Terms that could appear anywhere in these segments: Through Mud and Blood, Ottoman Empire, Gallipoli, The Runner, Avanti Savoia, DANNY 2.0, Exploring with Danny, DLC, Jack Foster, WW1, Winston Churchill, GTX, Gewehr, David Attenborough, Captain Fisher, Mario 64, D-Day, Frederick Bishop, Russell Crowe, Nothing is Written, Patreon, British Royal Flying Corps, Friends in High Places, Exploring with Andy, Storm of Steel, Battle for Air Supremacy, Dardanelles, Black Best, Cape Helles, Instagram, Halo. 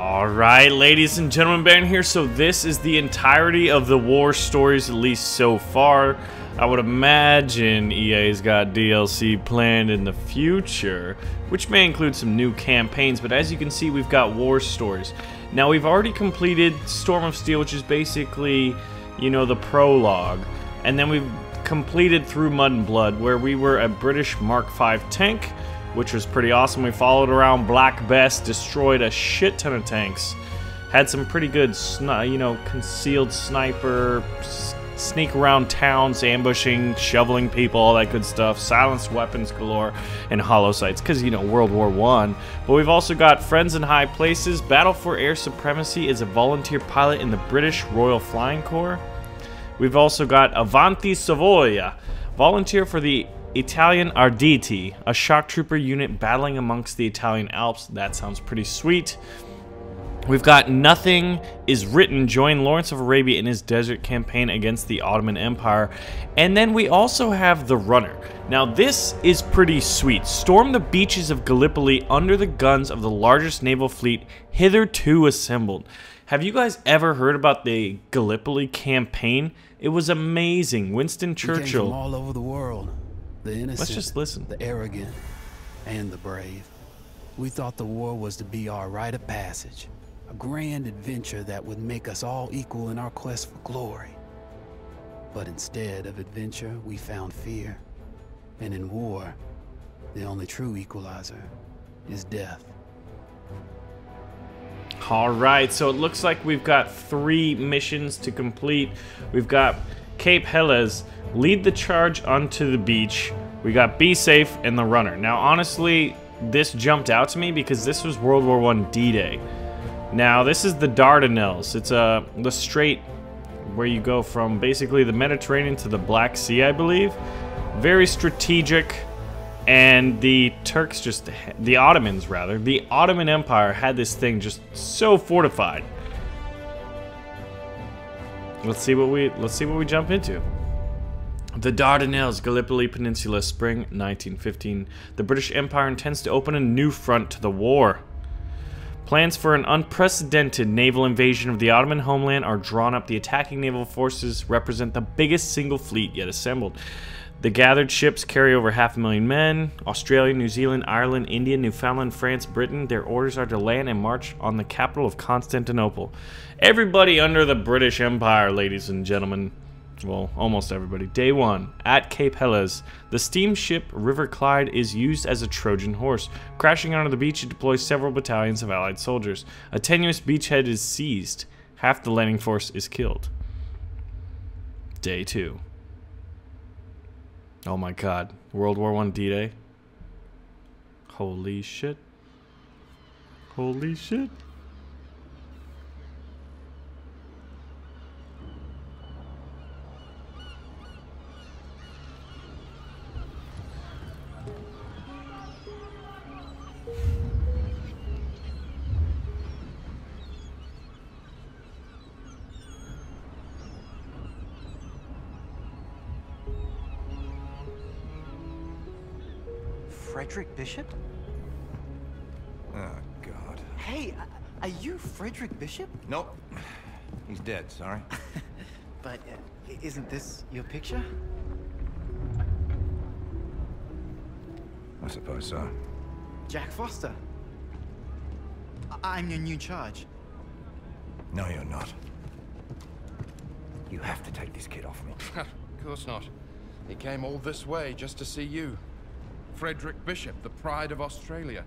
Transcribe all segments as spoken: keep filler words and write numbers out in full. Alright, ladies and gentlemen, Baron here. So this is the entirety of the war stories, at least so far. I would imagine E A's got D L C planned in the future, which may include some new campaigns, but as you can see, we've got war stories. Now, we've already completed Storm of Steel, which is basically, you know, the prologue. And then we've completed Through Mud and Blood, where we were a British Mark five tank, which was pretty awesome. We followed around Black Best, destroyed a shit ton of tanks, had some pretty good, you know, concealed sniper, sneak around towns, ambushing, shoveling people, all that good stuff, silenced weapons galore, and hollow sights, because, you know, World War One. But we've also got Friends in High Places. Battle for Air Supremacy is a volunteer pilot in the British Royal Flying Corps. We've also got Avanti Savoia, volunteer for the Italian Arditi, a shock trooper unit battling amongst the Italian Alps. That sounds pretty sweet. We've got Nothing is Written. Join Lawrence of Arabia in his desert campaign against the Ottoman Empire. And then we also have The Runner. Now this is pretty sweet. Storm the beaches of Gallipoli under the guns of the largest naval fleet hitherto assembled. Have you guys ever heard about the Gallipoli campaign? It was amazing. Winston Churchill. We came from all over the world. The innocent, let's just listen. The arrogant, and the brave. We thought the war was to be our rite of passage, a grand adventure that would make us all equal in our quest for glory. But instead of adventure, we found fear. And in war, the only true equalizer is death. All right, so it looks like we've got three missions to complete. We've got Cape Helles, lead the charge onto the beach. We got Be Safe and The Runner. Now, honestly, this jumped out to me because this was World War One D-Day. Now, this is the Dardanelles. It's uh, the strait where you go from basically the Mediterranean to the Black Sea, I believe. Very strategic. And the Turks just, the Ottomans rather, the Ottoman Empire had this thing just so fortified. Let's see what we, let's see what we jump into. The Dardanelles, Gallipoli Peninsula, spring nineteen fifteen. The British Empire intends to open a new front to the war. Plans for an unprecedented naval invasion of the Ottoman homeland are drawn up. The attacking naval forces represent the biggest single fleet yet assembled. The gathered ships carry over half a million men. Australia, New Zealand, Ireland, India, Newfoundland, France, Britain. Their orders are to land and march on the capital of Constantinople. Everybody under the British Empire, ladies and gentlemen. Well, almost everybody. Day one, at Cape Helles, the steamship River Clyde is used as a Trojan horse. Crashing onto the beach, it deploys several battalions of Allied soldiers. A tenuous beachhead is seized. Half the landing force is killed. Day two. Oh my god. World War One D-Day. Holy shit. Holy shit. Frederick Bishop? Oh, God. Hey, are you Frederick Bishop? Nope. He's dead, sorry. But uh, isn't this your picture? I suppose so. Jack Foster. I I'm your new charge. No, you're not. You have to take this kid off me. Of course not. He came all this way just to see you. Frederick Bishop, the pride of Australia.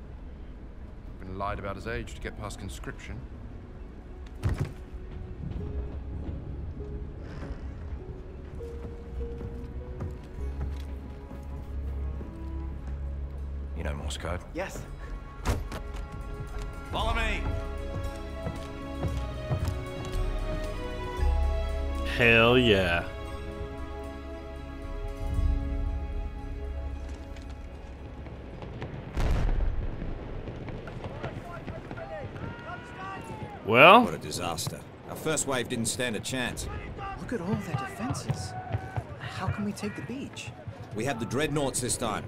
Been lied about his age to get past conscription. You know Morse code? Yes. Follow me! Hell yeah. Well, what a disaster. Our first wave didn't stand a chance. Look at all their defenses. How can we take the beach? We have the dreadnoughts this time.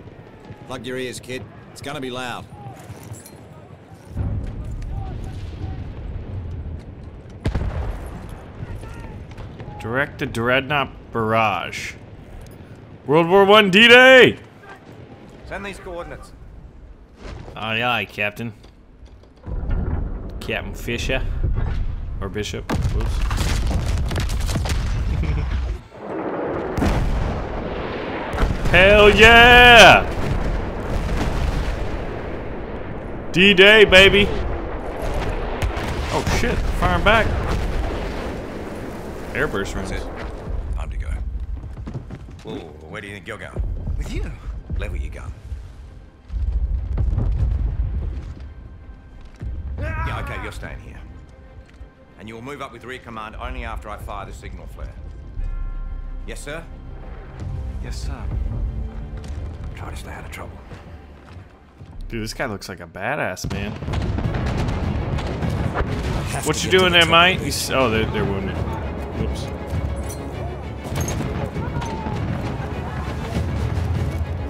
Plug your ears, kid. It's gonna be loud. Direct the Dreadnought barrage. World War One D-Day! Send these coordinates. Aye aye, Captain. Captain Fisher. Or Bishop. Whoops. Hell yeah! D-Day, baby! Oh shit, firing back. Airburst runs. Time to go. Whoa, where do you think you're going? With you. Level your gun. Yeah, okay, you're staying here. And you'll move up with rear command only after I fire the signal flare. Yes, sir? Yes, sir. Try to stay out of trouble. Dude, this guy looks like a badass, man. What you doing there, mate? He's, oh, they're, they're wounded. Whoops.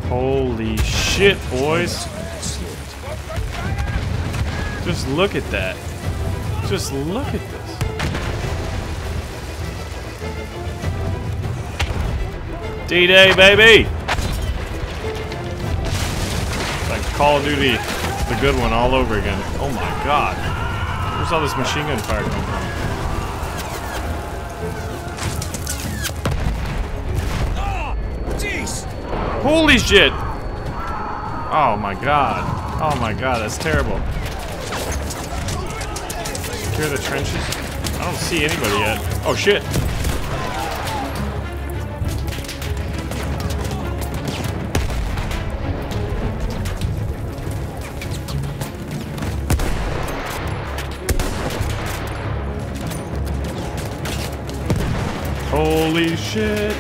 Holy shit, boys. Just look at that. Just look at this. D-Day, baby! It's like Call of Duty, the good one, all over again. Oh my god. Where's all this machine gun fire coming from? Oh, jeez! Holy shit! Oh my god. Oh my god, that's terrible. Secure the trenches. I don't see anybody yet. Oh shit! Holy shit!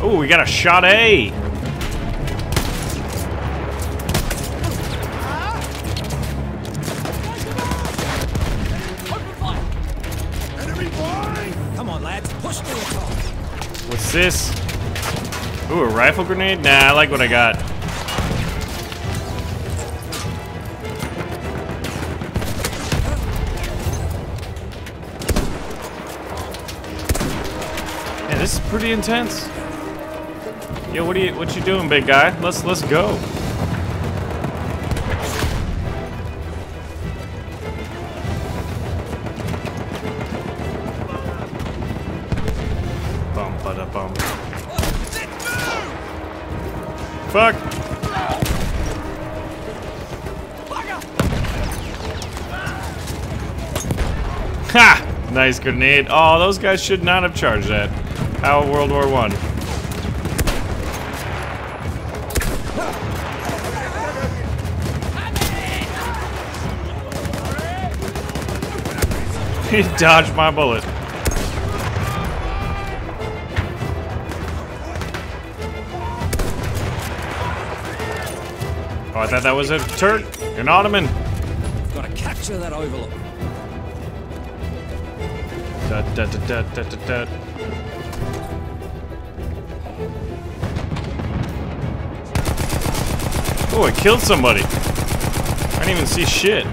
Oh, we got a shot A! Come on, lads, push through. What's this? Ooh, a rifle grenade? Nah, I like what I got. This is pretty intense. Yo, what are you what you doing, big guy? Let's let's go. Bum ba da bum. Fuck! Ha! Nice grenade. Oh, those guys should not have charged that. How World War One. He dodged my bullet. Oh, I thought that was a Turk, an Ottoman. Gotta capture that overlook. Da da da da da da. Oh, I killed somebody. I didn't even see shit.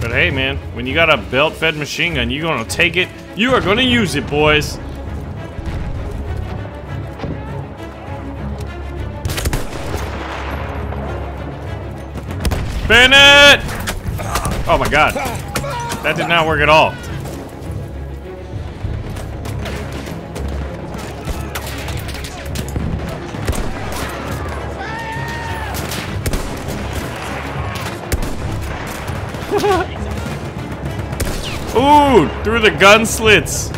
But hey, man, when you got a belt-fed machine gun, you're gonna take it. You are gonna use it, boys. Bennett! Oh my god. That did not work at all. Ooh, through the gun slits.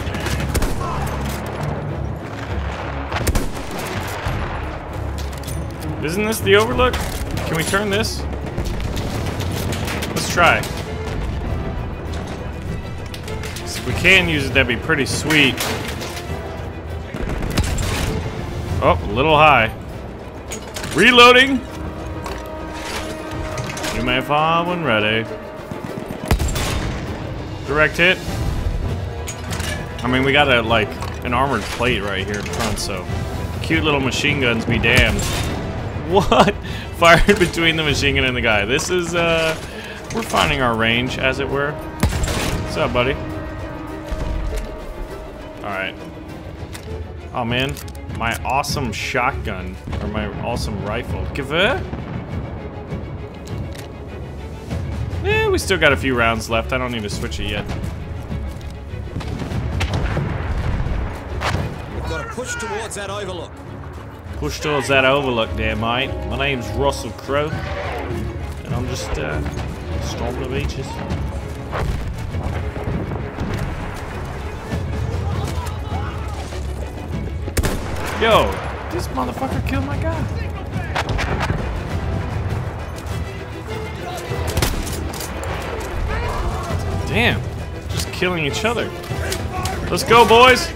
Isn't this the overlook? Can we turn this? Let's try. If we can use it, that'd be pretty sweet. Oh, a little high. Reloading. You may find one ready. Direct hit. I mean, we got a, like, an armored plate right here in front, so... Cute little machine guns be damned. What? Fired between the machine gun and the guy. This is, uh... We're finding our range, as it were. What's up, buddy? Alright. Oh, man. My awesome shotgun. Or my awesome rifle. Gewehr? Eh, we still got a few rounds left. I don't need to switch it yet. We've got to push towards that overlook. Push towards that overlook there, mate. My name's Russell Crowe. And I'm just, uh, storming the beaches. Yo, this motherfucker killed my guy. Damn, just killing each other. Let's go, boys.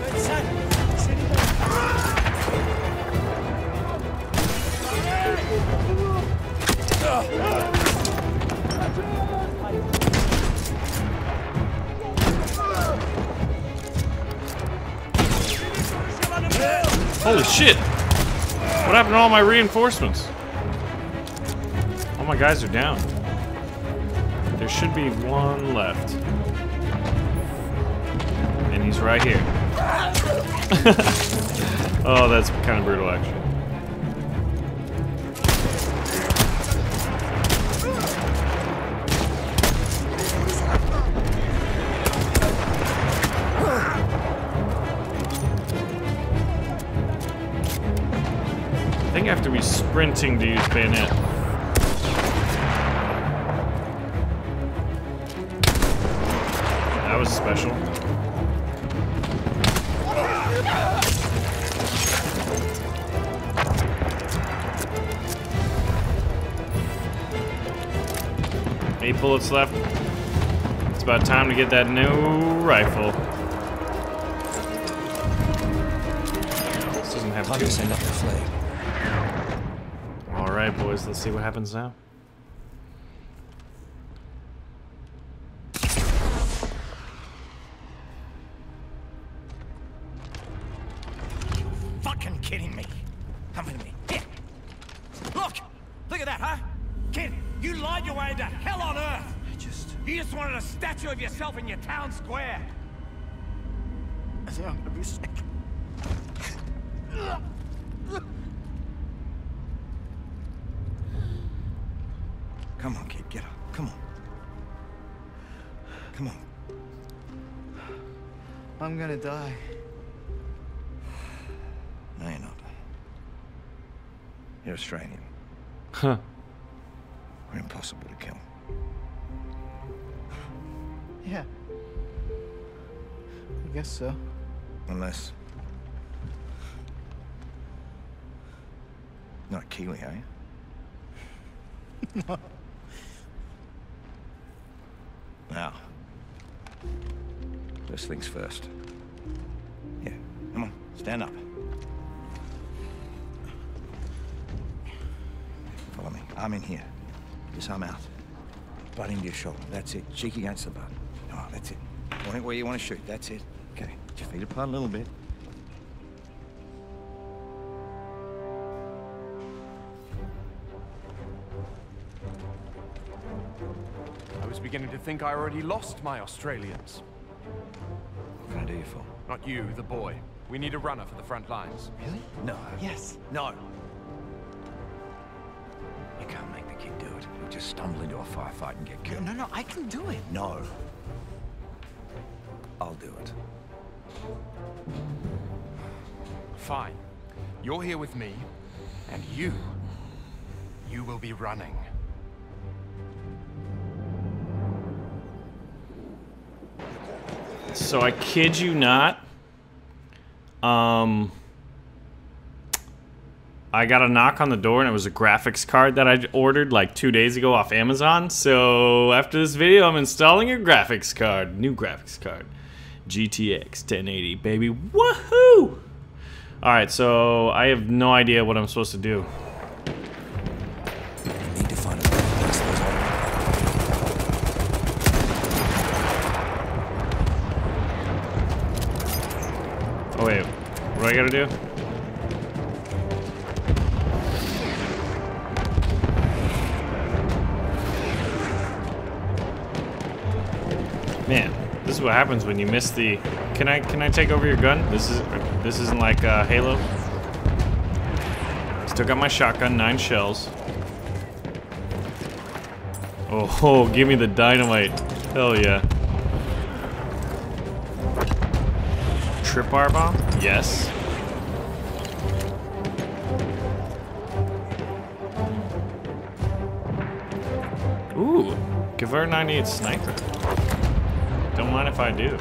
Holy shit! What happened to all my reinforcements? All my guys are down. There should be one left. And he's right here. Oh, that's kind of brutal, actually. I think I have to be sprinting to use bayonet. That was special. Eight bullets left. It's about time to get that new rifle. This doesn't have to send up the flag. Alright, boys, let's see what happens now. You fucking kidding me? Come with me. Here. Look! Look at that, huh? Kid, you lied your way into hell on earth! I just... You just wanted a statue of yourself in your town square! I think I'm gonna be sick. Come on, kid, get up. Come on. Come on. I'm gonna die. No, you're not. You're Australian. Huh. We're impossible to kill. Yeah. I guess so. Unless... Not a Kiwi, are you? No. Now, first things first. Yeah, come on, stand up. Follow me. Arm in here. Disarm out. Butt into your shoulder. That's it. Cheek against the butt. No, that's it. Point it where you want to shoot. That's it. Okay. Get your feet apart a little bit. Beginning to think I already lost my Australians. What can I do you for? Not you, the boy. We need a runner for the front lines. Really? No. Yes. No. You can't make the kid do it. He'll just stumble into a firefight and get killed. No, no, no, I can do it. No. I'll do it. Fine. You're here with me, and you, you will be running. So I kid you not, um, I got a knock on the door and it was a graphics card that I ordered like two days ago off Amazon. So after this video, I'm installing a graphics card, new graphics card, G T X ten eighty, baby, woohoo! All right, so I have no idea what I'm supposed to do. Wait, what do I gotta do? Man, This is what happens when you miss the. Can I can I take over your gun? This is this isn't like uh, Halo. Still got my shotgun, nine shells. Oh, oh, give me the dynamite! Hell yeah! Trip wire bomb? Yes. Ooh, Gewehr ninety-eight sniper. Don't mind if I do.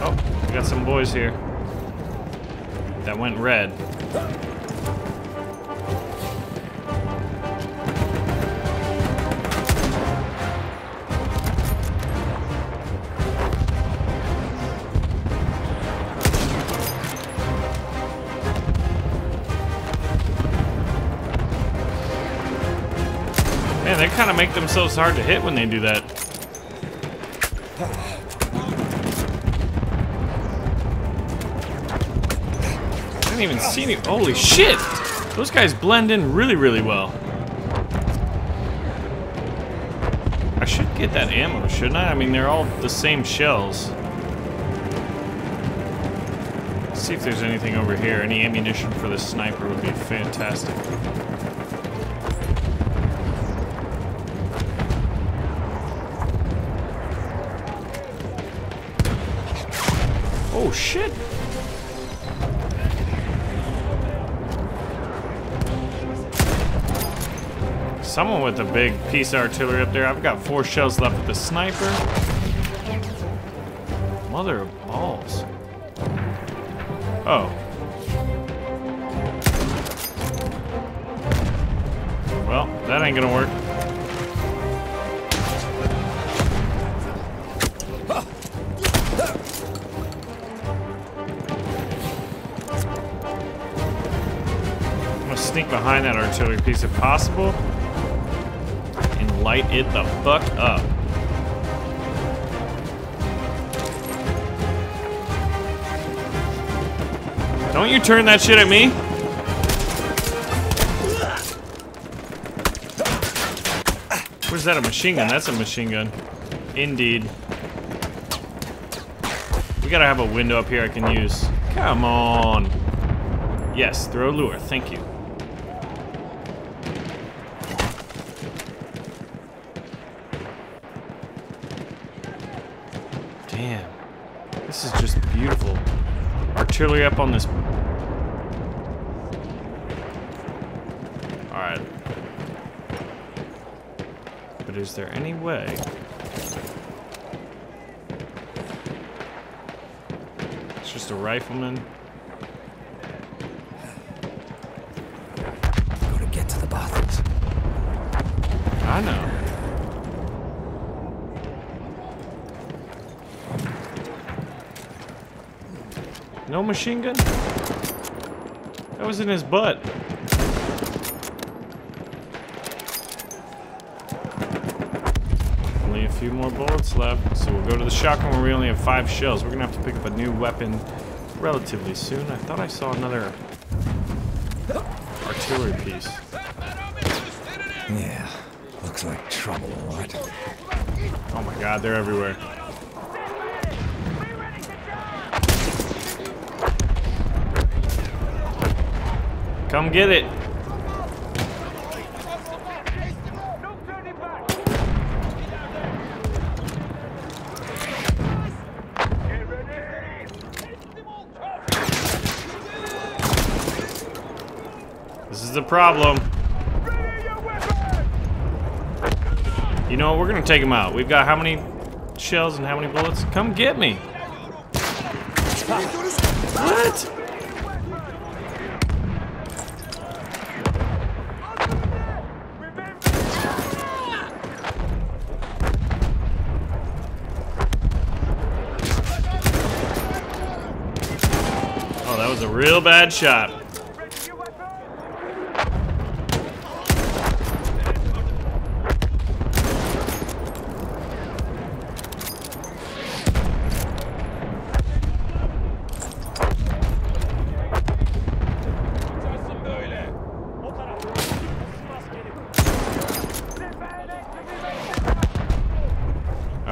Oh, we got some boys here. That went red. Kind of make themselves hard to hit when they do that. I didn't even see any. Holy shit! Those guys blend in really, really well. I should get that ammo, shouldn't I? I mean, they're all the same shells. Let's see if there's anything over here. Any ammunition for the sniper would be fantastic. Oh shit! Someone with a big piece of artillery up there. I've got four shells left with the sniper. Mother of balls. Oh. Well, that ain't gonna work. Sneak behind that artillery piece if possible and light it the fuck up. Don't you turn that shit at me. Where's that, a machine gun? That's a machine gun. Indeed. We gotta have a window up here I can use. Come on. Yes, throw lure. Thank you. Artillery up on this. Alright. But is there any way? It's just a rifleman. I've got to get to the bastards. I know. No machine gun? That was in his butt. Only a few more bullets left, so we'll go to the shotgun where we only have five shells. We're gonna have to pick up a new weapon relatively soon. I thought I saw another artillery piece. Yeah, looks like trouble, alright. Oh my god, they're everywhere. Come get it. This is the problem. You know what? We're gonna take him out. We've got how many shells and how many bullets? Come get me. What? Real bad shot.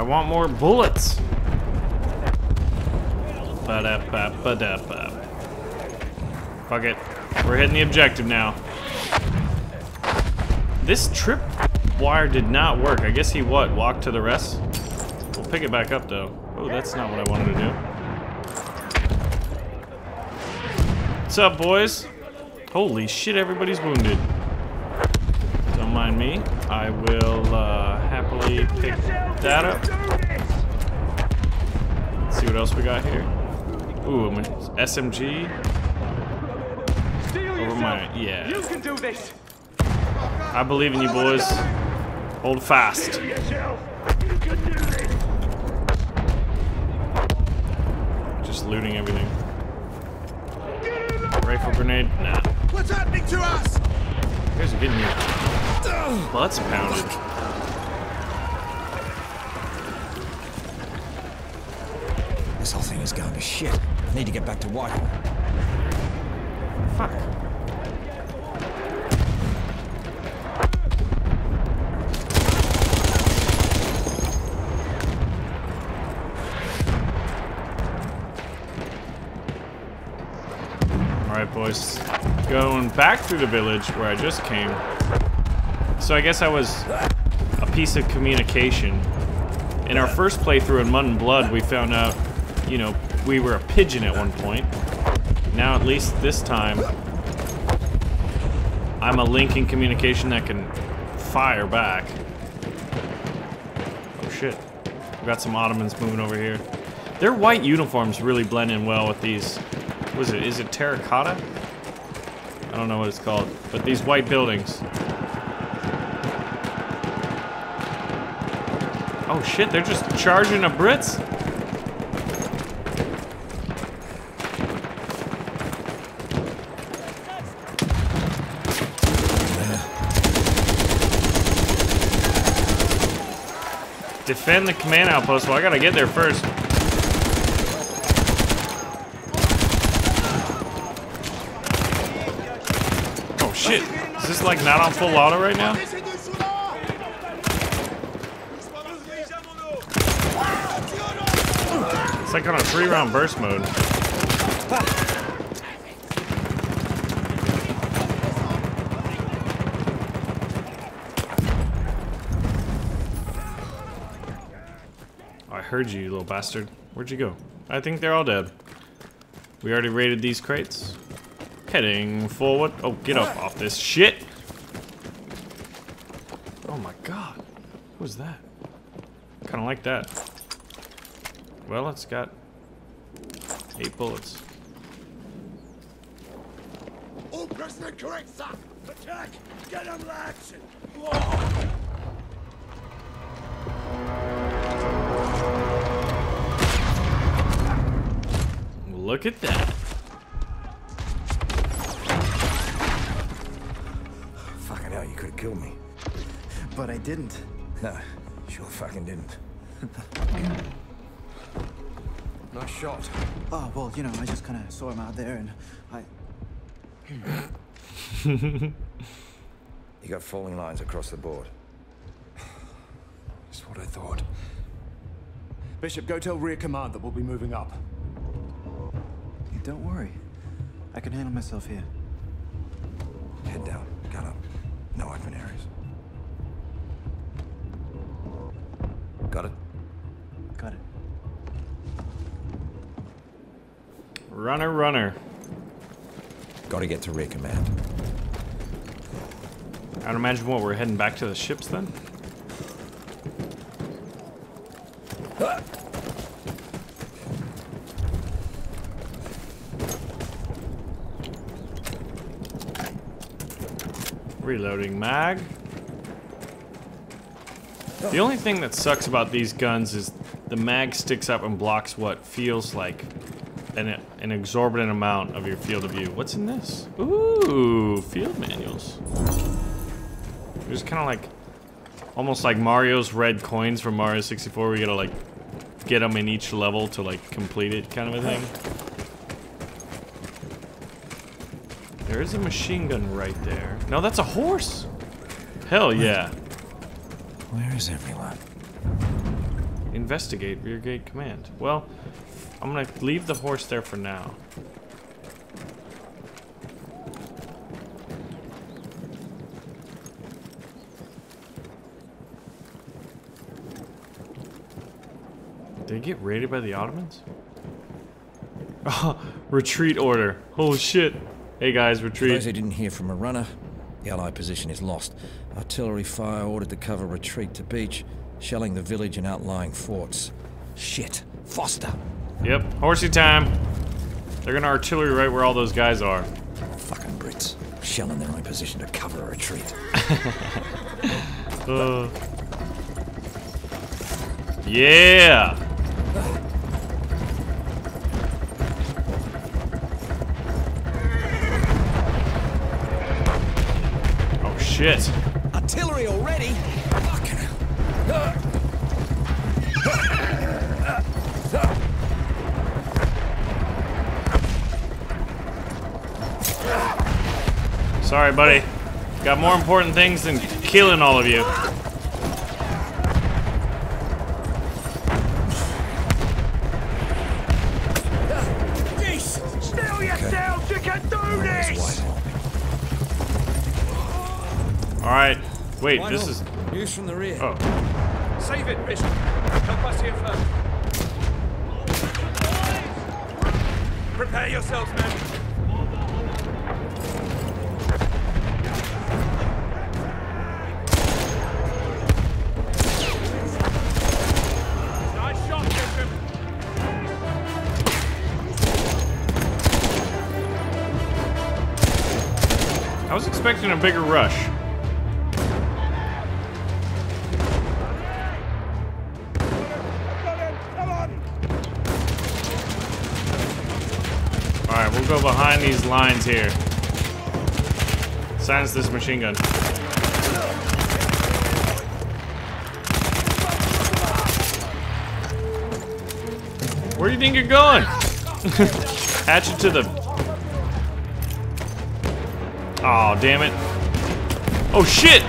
want more bullets. Ba-da-ba-ba-da-ba. Fuck it. We're hitting the objective now. This trip wire did not work. I guess he what? Walked to the rest? We'll pick it back up though. Oh, that's not what I wanted to do. What's up, boys? Holy shit, everybody's wounded. Don't mind me. I will uh, happily pick that up. Let's see what else we got here. Ooh, S M G. Over my, yeah. You can do this. I believe in you, boys. Hold fast. Just looting everything. Rifle grenade? Nah. What's happening to us? You guys are getting your butts pounded. This whole thing is going to shit. I need to get back to Whitehall. Fuck. Boys, going back through the village where I just came. So I guess I was a piece of communication. In our first playthrough in Mud and Blood, we found out, you know, we were a pigeon at one point. Now at least this time, I'm a link in communication that can fire back. Oh shit, we got some Ottomans moving over here. Their white uniforms really blend in well with these. What is it? Is it terracotta? I don't know what it's called, but these white buildings. Oh shit, they're just charging the Brits? Defend the command outpost. Well, I gotta get there first. Shit, is this like not on full auto right now? It's like on a three round burst mode. Oh, I heard you, you little bastard. Where'd you go? I think they're all dead. We already raided these crates. Heading forward. Oh, get up off this shit. Oh my god. What was that? Kind of like that. Well, it's got eight bullets. All personnel correct, sir. Attack. Get them, lads. Look at that. Killed me, but I didn't. No, sure fucking didn't. Nice shot. Oh well, you know, I just kind of saw him out there, and I. You got falling lines across the board. That's what I thought. Bishop, go tell Rear Command that we'll be moving up. Hey, don't worry, I can handle myself here. Head down. Got up. No open areas. Got it? Got it. Runner, runner. Gotta get to Rear Command. I'd imagine what, we're heading back to the ships then? Ah! Reloading mag. The only thing that sucks about these guns is the mag sticks up and blocks what feels like an, an exorbitant amount of your field of view. What's in this? Ooh, field manuals. It was kind of like, almost like Mario's red coins from Mario sixty-four. We gotta like get them in each level to like complete it, kind of a thing. There is a machine gun right there. No, that's a horse! Hell yeah. Where is everyone? In Investigate rear gate command. Well, I'm gonna leave the horse there for now. Did they get raided by the Ottomans? Oh, retreat order. Holy shit. Hey guys, retreat. For those who didn't hear from a runner, the Allied position is lost. Artillery fire ordered to cover retreat to beach, shelling the village and outlying forts. Shit. Foster. Yep. Horsey time. They're gonna artillery right where all those guys are. Fucking Brits. Shelling their own position to cover a retreat. uh. Yeah! Shit. Artillery already? Fucking hell. Sorry, buddy. Got more important things than killing all of you. Wait, Why this not? is news from the rear. Oh, save it, Bishop. Help us here first. Prepare yourselves, man. Nice shot, Bishop. I was expecting a bigger rush. Go behind these lines here. Silence this machine gun. Where do you think you're going? Hatchet to the. Oh, damn it. Oh, shit!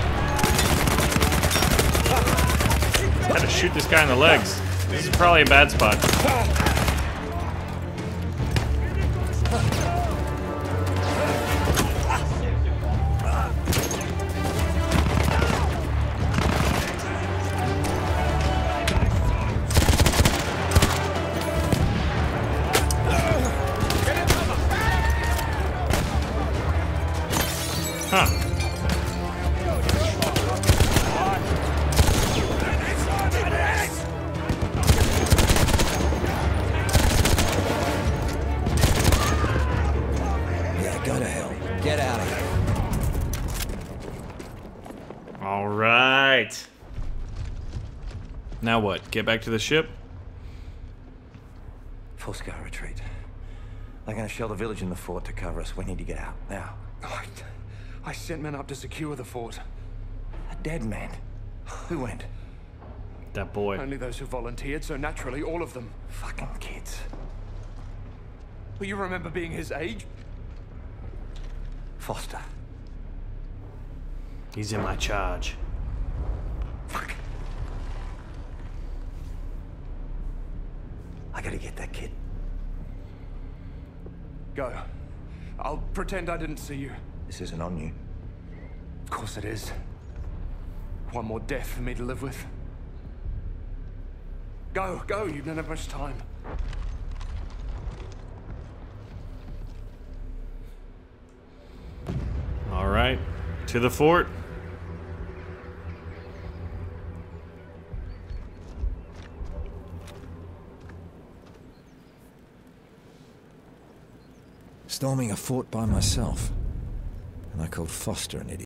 Gotta to shoot this guy in the legs. This is probably a bad spot. Now what? Get back to the ship? Full scale retreat. They're gonna shell the village and the fort to cover us. We need to get out now. I, I sent men up to secure the fort. A dead man? Who went? That boy. Only those who volunteered, so naturally all of them. Fucking kids. Well, you remember being his age? Foster. He's in my charge. Fuck. I gotta get that kid. Go. I'll pretend I didn't see you. This isn't on you. Of course it is. One more death for me to live with. Go, go, you don't have much time. All right, to the fort. Storming a fort by myself, and I called Foster an idiot.